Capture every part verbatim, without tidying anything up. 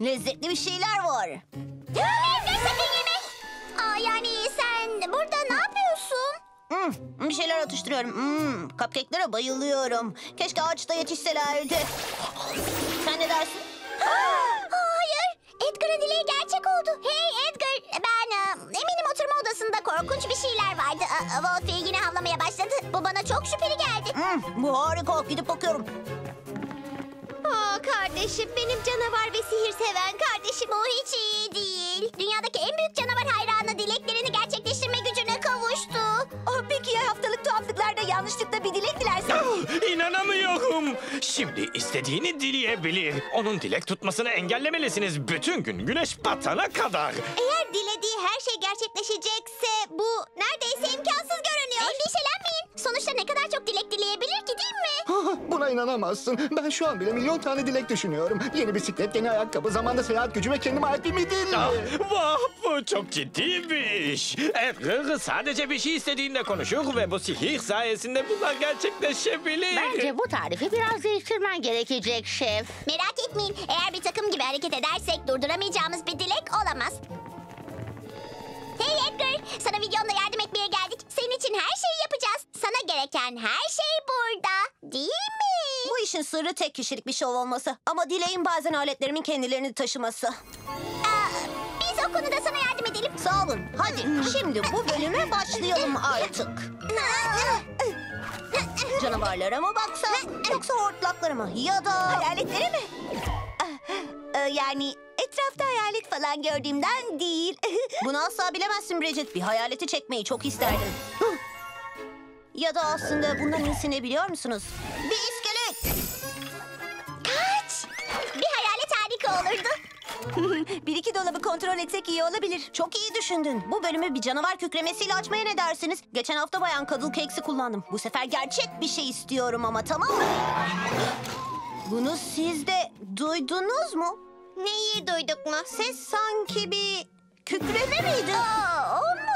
Lezzetli bir şeyler var. Evde sakın yemek. Aa, yani sen burada ne yapıyorsun? Hmm, bir şeyler atıştırıyorum. Hmm, cupcake'lere bayılıyorum. Keşke ağaçta yetişselerdi. Sen ne dersin? Hayır. Edgar'ın dileği gerçek oldu. Hey Edgar, ben eminim oturma odasında korkunç bir şeyler vardı. Wolfie yine havlamaya başladı. Bu bana çok şüpheli geldi. Hmm, bu harika. Gidip bakıyorum. Aa, kardeşim, benim canavar ve sihirseven kardeşim, o hiç iyi değil. Dünyadaki en büyük canavar hayranı dileklerini gerçekleştirme gücüne kavuştu. Oh, peki ya haftalık tuhaflıklarda yanlışlıkla bir dilek dilersen? İnanamıyorum. Şimdi istediğini dileyebilir. Onun dilek tutmasını engellemelisiniz bütün gün güneş batana kadar. Eğer dilediği her şey gerçekleşecekse bu neredeyse imkansız görünüyor. Endişelenmeyin. Sonuçta ne kadar çok dilek dileyebilir ki, değil mi? Buna inanamazsın. Ben şu an bile milyon tane dilek düşünüyorum. Yeni bisiklet, yeni ayakkabı, zamanda seyahat gücü ve kendime ait bir midil. Ah, vah, bu çok ciddi bir iş. Edgar sadece bir şey istediğinde konuşur ve bu sihir sayesinde bunlar gerçekleşebilir. Bence bu tarifi biraz değiştirmen gerekecek şef. Merak etmeyin. Eğer bir takım gibi hareket edersek durduramayacağımız bir dilek olamaz. Hey Edgar, sana videonda yardım etmeye geldik. Senin için her şeyi yapacağız. Sana gereken her şey burada, değil mi? Bu işin sırrı tek kişilik bir şov olması. Ama dileğin bazen aletlerimin kendilerini taşıması. Aa, biz o konuda sana yardım edelim. Sağ olun. Hadi şimdi bu bölüme başlayalım artık. Canavarlara mı baksak? Yoksa hortlaklara mı? Ya da... Hayaletlere mi? Yani... Etrafta hayalet falan gördüğümden değil. Bunu asla bilemezsin Bridget. Bir hayaleti çekmeyi çok isterdim. Ya da aslında bundan iyisini biliyor musunuz? Bir iskelet. Kaç. Bir hayalet harika olurdu. Bir iki dolabı kontrol etsek iyi olabilir. Çok iyi düşündün. Bu bölümü bir canavar kükremesiyle açmaya ne dersiniz? Geçen hafta bayan Cuddlecake'si kullandım. Bu sefer gerçek bir şey istiyorum ama, tamam mı? Bunu siz de duydunuz mu? Neyi duyduk mu? Ses sanki bir kükreme miydi? Aa, o mu?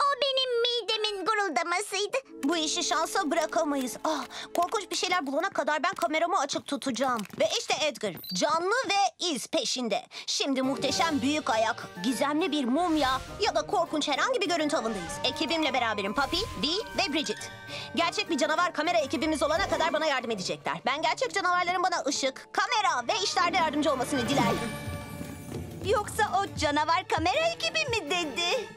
O benim midemin guruldamasıydı. Bu işi şansa bırakamayız. Ah, korkunç bir şeyler bulana kadar ben kameramı açık tutacağım. Ve işte Edgar canlı ve iz peşinde. Şimdi muhteşem büyük ayak, gizemli bir mumya ya da korkunç herhangi bir görüntü avındayız. Ekibimle beraberim Papi, Bea ve Bridget. Gerçek bir canavar kamera ekibimiz olana kadar bana yardım edecekler. Ben gerçek canavarların bana ışık, kamera ve işlerde yardımcı olmasını dilerim. Yoksa o canavar kamera ekibi mi dedi?